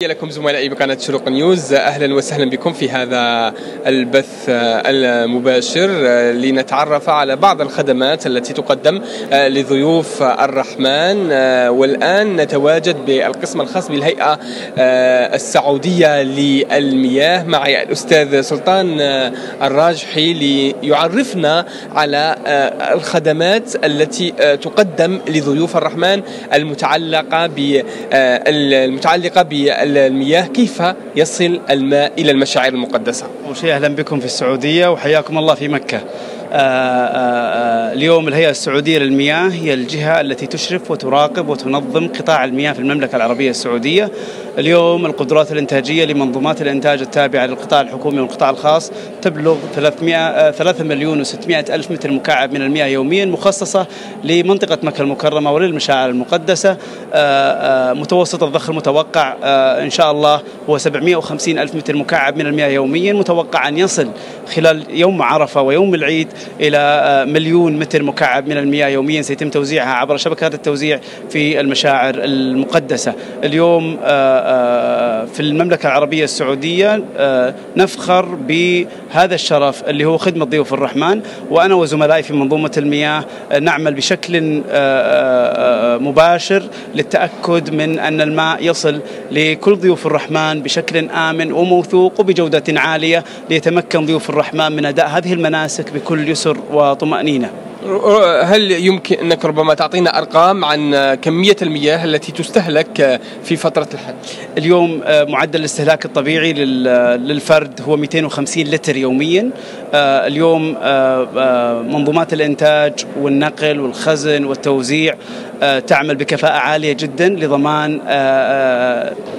تحية لكم زملائي بقناة شروق نيوز، أهلا وسهلا بكم في هذا البث المباشر لنتعرف على بعض الخدمات التي تقدم لضيوف الرحمن. والآن نتواجد بالقسم الخاص بالهيئة السعودية للمياه. معي الأستاذ سلطان الراجحي ليعرفنا على الخدمات التي تقدم لضيوف الرحمن المتعلقة بالمياه المياه، كيف يصل الماء إلى المشاعر المقدسة؟ أول شيء أهلا بكم في السعودية وحياكم الله في مكة. اليوم الهيئة السعودية للمياه هي الجهة التي تشرف وتراقب وتنظم قطاع المياه في المملكة العربية السعودية. اليوم القدرات الإنتاجية لمنظومات الإنتاج التابعة للقطاع الحكومي والقطاع الخاص تبلغ 3,600,000 متر مكعب من المياه يوميا، مخصصة لمنطقة مكة المكرمة وللمشاعر المقدسة. متوسط الضخ المتوقع إن شاء الله هو 750,000 متر مكعب من المياه يوميا، متوقع أن يصل خلال يوم عرفة ويوم العيد إلى 1,000,000 متر مكعب من المياه يوميا، سيتم توزيعها عبر شبكات التوزيع في المشاعر المقدسة. اليوم في المملكة العربية السعودية نفخر بهذا الشرف اللي هو خدمة ضيوف الرحمن، وأنا وزملائي في منظومة المياه نعمل بشكل مباشر للتأكد من أن الماء يصل لكل ضيوف الرحمن بشكل آمن وموثوق وبجودة عالية، ليتمكن ضيوف الرحمن من أداء هذه المناسك بكل يسر وطمأنينة. هل يمكن أنك ربما تعطينا أرقام عن كمية المياه التي تستهلك في فترة الحج؟ اليوم معدل الاستهلاك الطبيعي للفرد هو 250 لتر يوميا. اليوم منظومات الإنتاج والنقل والخزن والتوزيع تعمل بكفاءة عالية جدا لضمان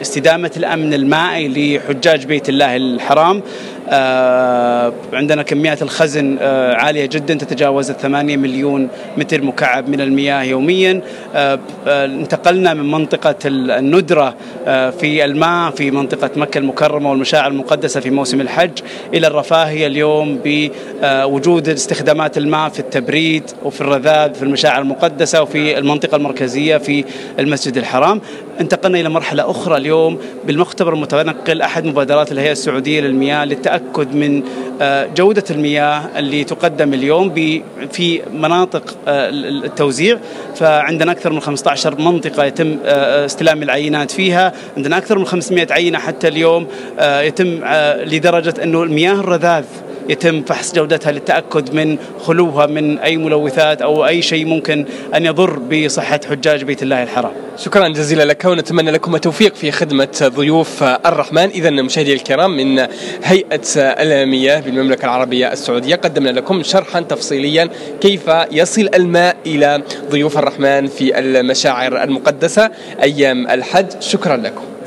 استدامة الأمن المائي لحجاج بيت الله الحرام. عندنا كميات الخزن عالية جدا تتجاوز 8 مليون متر مكعب من المياه يوميا. انتقلنا من منطقة الندرة في الماء في منطقة مكة المكرمة والمشاعر المقدسة في موسم الحج إلى الرفاهية اليوم بوجود استخدامات الماء في التبريد وفي الرذاذ في المشاعر المقدسة وفي المنطقة المركزية في المسجد الحرام. انتقلنا إلى مرحلة أخرى اليوم بالمختبر المتنقل، أحد مبادرات الهيئة السعودية للمياه للتأكد من جودة المياه اللي تقدم اليوم في مناطق التوزيع. فعندنا أكثر من 15 منطقة يتم استلام العينات فيها، عندنا أكثر من 500 عينة حتى اليوم يتم، لدرجة أنه المياه الرذاذ يتم فحص جودتها للتأكد من خلوها من أي ملوثات أو أي شيء ممكن أن يضر بصحة حجاج بيت الله الحرام. شكرا جزيلا لك، ونتمنى لكم التوفيق في خدمة ضيوف الرحمن. إذا مشاهدي الكرام، من هيئة المياه بالمملكة العربية السعودية قدمنا لكم شرحا تفصيليا كيف يصل الماء إلى ضيوف الرحمن في المشاعر المقدسة أيام الحج. شكرا لكم.